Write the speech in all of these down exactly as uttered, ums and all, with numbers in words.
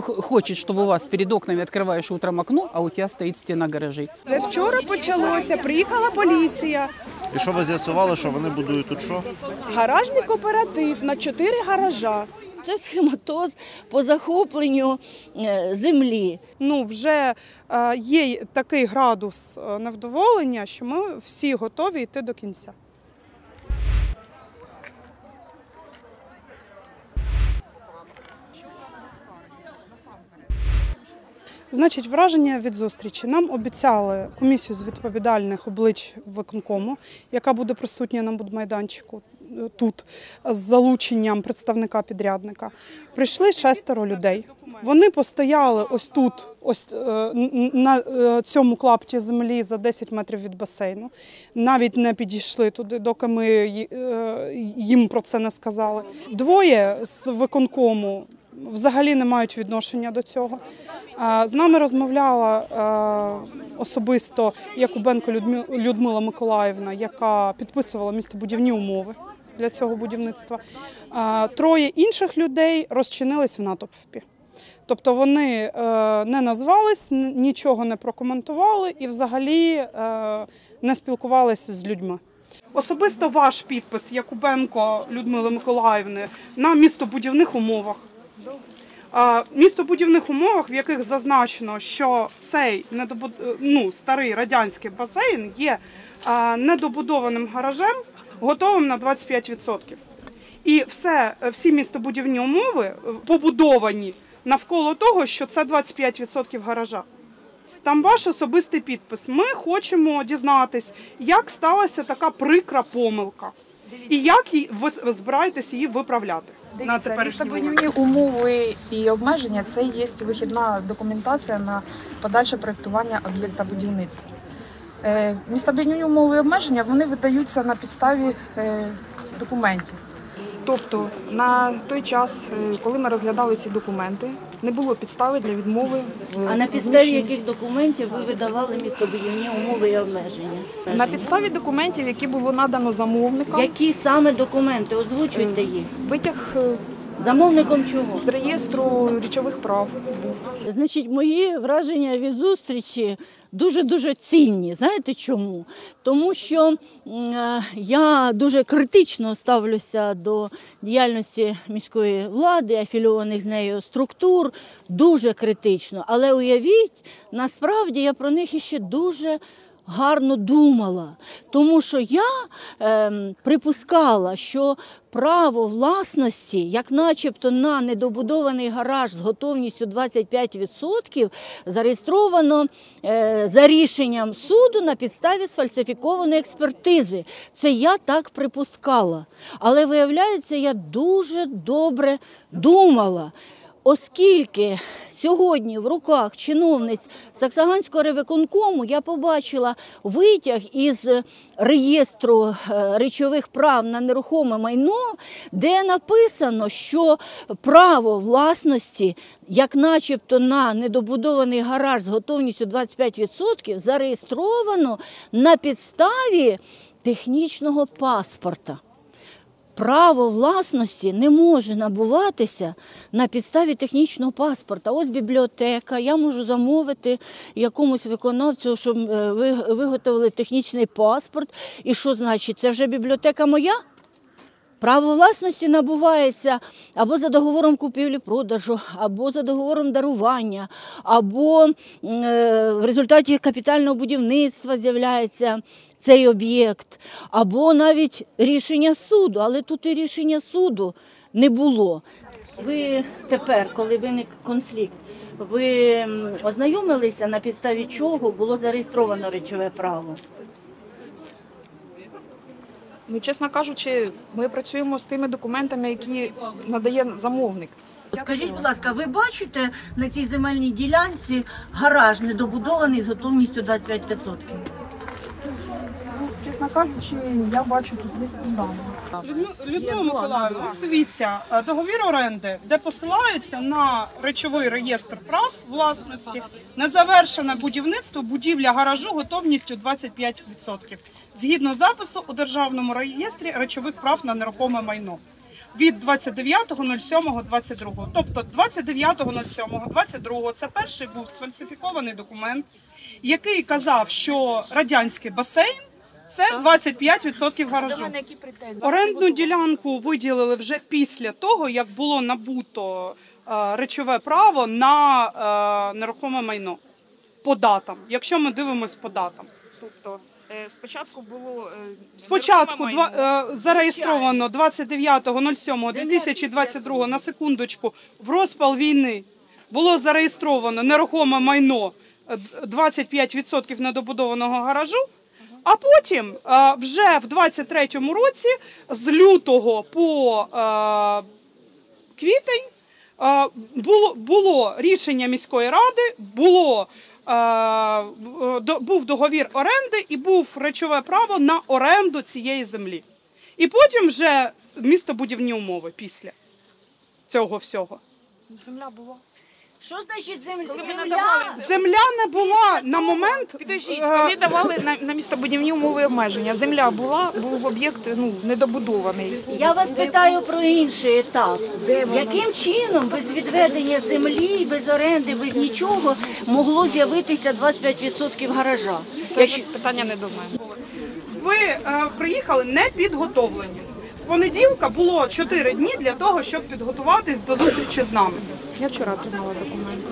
Кто хочет, чтобы у вас перед окнами открываешь утром окно, а у тебя стоит стена гаражей? Вчора почалося, приїхала поліція. І що ви з'ясували, що вони будують тут що? Гаражний кооператив на чотири гаража. Це схематоз по захопленню землі. Ну, вже є такий градус невдоволення, що ми всі готові йти до кінця. Значить, враження від зустрічі. Нам обіцяли комісію з відповідальних облич виконкому, яка буде присутня на будмайданчику тут з залученням представника-підрядника. Прийшли шестеро людей. Вони постояли ось тут, ось на цьому клапті землі за десять метрів від басейну. Навіть не підійшли туди, доки ми їм про це не сказали. Двоє з виконкому взагалі не мають відношення до цього. З нами розмовляла особисто Якубенко Людмила Миколаївна, яка підписувала містобудівні умови для цього будівництва. Троє інших людей розчинились в натовпі. Тобто вони не назвались, нічого не прокоментували і взагалі не спілкувалися з людьми. Особисто ваш підпис, Якубенко Людмили Миколаївни, на містобудівних умовах. Містобудівних умовах, в яких зазначено, що цей недобуд... ну, старий радянський басейн є недобудованим гаражем, готовим на двадцять п'ять відсотків. І все, всі містобудівні умови побудовані навколо того, що це двадцять п'ять відсотків гаража. Там ваш особистий підпис. Ми хочемо дізнатись, як сталася така прикра помилка. І як ви збираєтесь її виправляти? Дивіться, містобудівні умови і обмеження – це є вихідна документація на подальше проєктування об'єкта будівництва. Містобудівні умови і обмеження вони видаються на підставі документів. Тобто на той час, коли ми розглядали ці документи, не було підстави для відмови. А на підставі яких документів ви видавали містобудівні умови і обмеження? На підставі документів, які було надано замовникам. Які саме документи? Озвучуйте їх. Витяг замовником чого? З реєстру речових прав. Значить, мої враження від зустрічі дуже-дуже цінні. Знаєте чому? Тому що я дуже критично ставлюся до діяльності міської влади, афілійованих з нею структур, дуже критично. Але уявіть, насправді я про них іще дуже гарно думала, тому що я е, припускала, що право власності, як начебто на недобудований гараж з готовністю двадцять п'ять відсотків, зареєстровано е, за рішенням суду на підставі сфальсифікованої експертизи. Це я так припускала. Але, виявляється, я дуже добре думала, оскільки сьогодні в руках чиновниць Саксаганського райвиконкому я побачила витяг із реєстру речових прав на нерухоме майно, де написано, що право власності, як начебто на недобудований гараж з готовністю двадцять п'ять відсотків, зареєстровано на підставі технічного паспорта. Право власності не може набуватися на підставі технічного паспорта. Ось бібліотека, я можу замовити якомусь виконавцю, щоб виготовили технічний паспорт. І що значить, це вже бібліотека моя? Право власності набувається або за договором купівлі-продажу, або за договором дарування, або в результаті капітального будівництва з'являється цей об'єкт, або навіть рішення суду, але тут і рішення суду не було. Ви тепер, коли виник конфлікт, ви ознайомилися, на підставі чого було зареєстровано речове право? Ну, чесно кажучи, ми працюємо з тими документами, які надає замовник. Скажіть, будь ласка, ви бачите на цій земельній ділянці гараж недобудований з готовністю двадцять п'ять відсотків? Чесно кажучи, я бачу тут лист. Людмила Миколаївна, дивіться, договір оренди, де посилаються на речовий реєстр прав власності, незавершене будівництво, будівля гаражу готовністю двадцять п'ять відсотків. Згідно запису у Державному реєстрі речових прав на нерухоме майно. від двадцять дев'ятого сьомого двадцять другого. Тобто двадцять дев'ятого сьомого двадцять другого це перший був сфальсифікований документ, який казав, що радянський басейн – це двадцять п'ять відсотків гаражу. Орендну ділянку виділили вже після того, як було набуто речове право на нерухоме майно по датам, якщо ми дивимося по датам. Тобто спочатку було спочатку два, зареєстровано двадцять дев'ятого сьомого дві тисячі двадцять другого, на секундочку, в розпал війни було зареєстровано нерухоме майно двадцять п'ять відсотків недобудованого гаражу, а потім вже в двадцять третьому році з лютого по квітень було, було рішення міської ради, було був договір оренди і був речове право на оренду цієї землі. І потім вже містобудівні умови після цього всього. Земля була. Що значить земля? Земля не була на момент... Підождіть, коли давали на, на містобудівні умови обмеження, земля була, був об'єкт, ну, недобудований. Я вас питаю про інший етап. Яким чином без відведення землі, без оренди, без нічого могло з'явитися двадцять п'ять відсотків гаража? Це Як... питання не до мене. Ви е, приїхали не підготовлені. З понеділка було чотири дні для того, щоб підготуватись до зустрічі з нами. Я вчора отримала документи.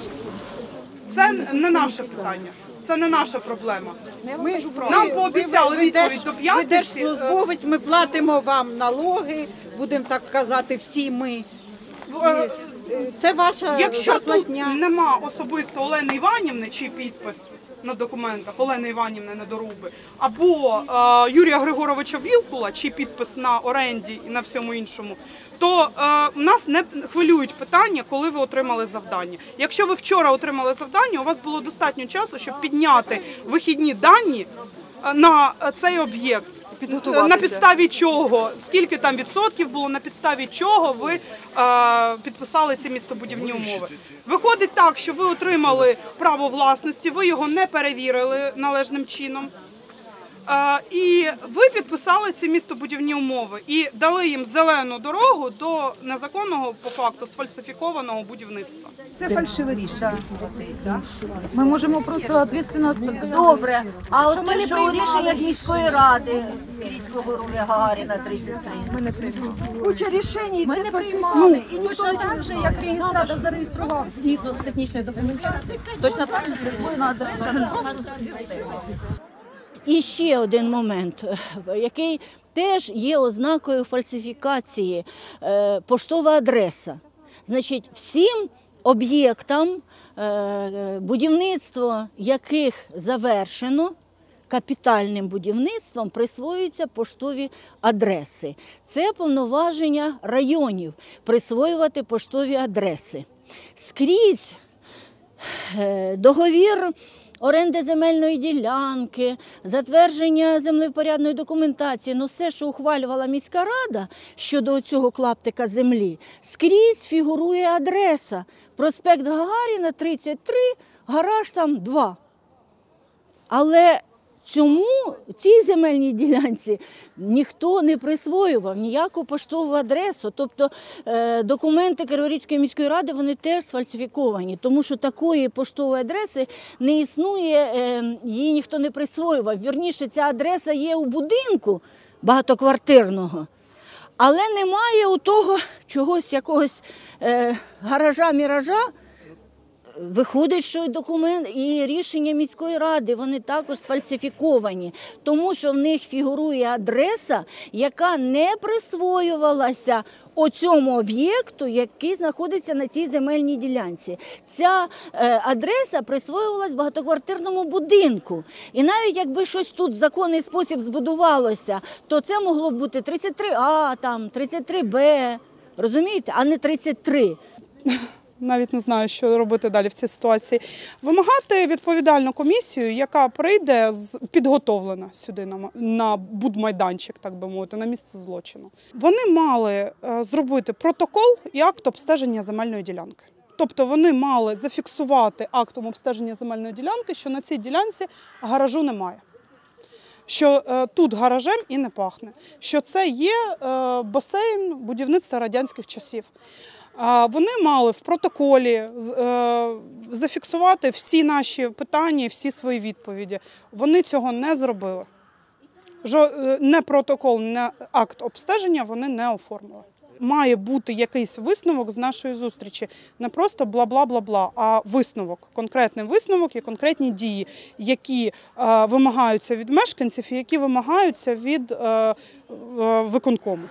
Це не наше питання, це не наша проблема. Ми нам пообіцяли відповідь до п'ятниці. Ви держслужбовець, ми платимо вам налоги, будемо так казати, всі ми. Це ваша Якщо заплатня. Тут нема особисто Олени Іванівни, чи підпис на документах Олени Іванівни Недоруби, або е, Юрія Григоровича Вілкула, чи підпис на оренді і на всьому іншому, то е, нас не хвилюють питання, коли ви отримали завдання. Якщо ви вчора отримали завдання, у вас було достатньо часу, щоб підняти вихідні дані на цей об'єкт. На підставі чого, скільки там відсотків було, на підставі чого ви е, підписали ці містобудівні умови. Виходить так, що ви отримали право власності, ви його не перевірили належним чином. Е, і ви підписали ці містобудівні умови і дали їм зелену дорогу до незаконного, по факту, сфальсифікованого будівництва. Це фальшиве рішення. Да. Ми можемо просто відповідально... Добре, а от ми не приймали міської ради з Крицького руля Гагаріна тридцять три. Ми не приймали. Куча рішень. Ми не приймали. Ну, і точно так же, як реєстратор зареєстрував згідно з технічною документацією, точно так же присвоєна адреса. Просто і ще один момент, який теж є ознакою фальсифікації – поштова адреса. Значить, всім об'єктам будівництво, яких завершено, капітальним будівництвом присвоюються поштові адреси. Це повноваження районів – присвоювати поштові адреси. Скрізь договір оренди земельної ділянки, затвердження землевпорядної документації, ну все, що ухвалювала міська рада щодо цього клаптика землі, скрізь фігурує адреса. Проспект Гагаріна, тридцять три, гараж там два. Але цьому, цій земельній ділянці ніхто не присвоював ніяку поштову адресу. Тобто документи Криворізької міської ради, вони теж сфальсифіковані, тому що такої поштової адреси не існує, її ніхто не присвоював. Вірніше, ця адреса є у будинку багатоквартирного, але немає у того чогось, якогось гаража-міража. Виходить, що і документ, і рішення міської ради, вони також сфальсифіковані, тому що в них фігурує адреса, яка не присвоювалася оцьому об'єкту, який знаходиться на цій земельній ділянці. Ця адреса присвоювалась багатоквартирному будинку. І навіть якби щось тут в законний спосіб збудувалося, то це могло б бути тридцять три А, там, тридцять три Б, розумієте, а не тридцять три. Навіть не знаю, що робити далі в цій ситуації. Вимагати відповідальну комісію, яка прийде підготовлена сюди на будмайданчик, так би мовити, на місце злочину. Вони мали зробити протокол і акт обстеження земельної ділянки. Тобто вони мали зафіксувати актом обстеження земельної ділянки, що на цій ділянці гаражу немає. що тут гаражем і не пахне, що це є басейн будівництва радянських часів. Вони мали в протоколі зафіксувати всі наші питання, всі свої відповіді. Вони цього не зробили. Не протокол, не акт обстеження вони не оформили. Має бути якийсь висновок з нашої зустрічі. Не просто бла-бла-бла-бла, а висновок. Конкретний висновок і конкретні дії, які вимагаються від мешканців і які вимагаються від виконкому.